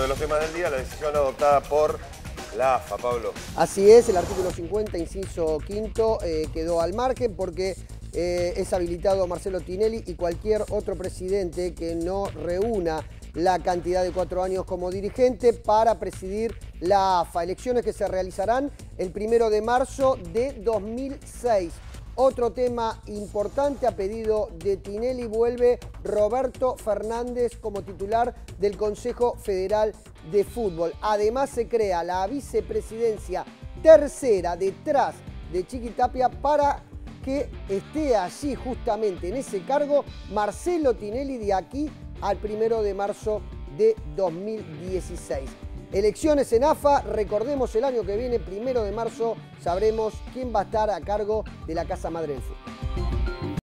uno de los temas del día, la decisión adoptada por la AFA, Pablo. Así es, el artículo 50, inciso 5, quedó al margen porque es habilitado Marcelo Tinelli y cualquier otro presidente que no reúna la cantidad de 4 años como dirigente para presidir la AFA. Elecciones que se realizarán el 1 de marzo de 2006. Otro tema importante, a pedido de Tinelli vuelve Roberto Fernández como titular del Consejo Federal de Fútbol. Además se crea la vicepresidencia tercera detrás de Chiqui Tapia para que esté allí justamente en ese cargo Marcelo Tinelli de aquí al 1 de marzo de 2016. Elecciones en AFA, recordemos el año que viene, 1 de marzo, sabremos quién va a estar a cargo de la Casa Madre del Fútbol.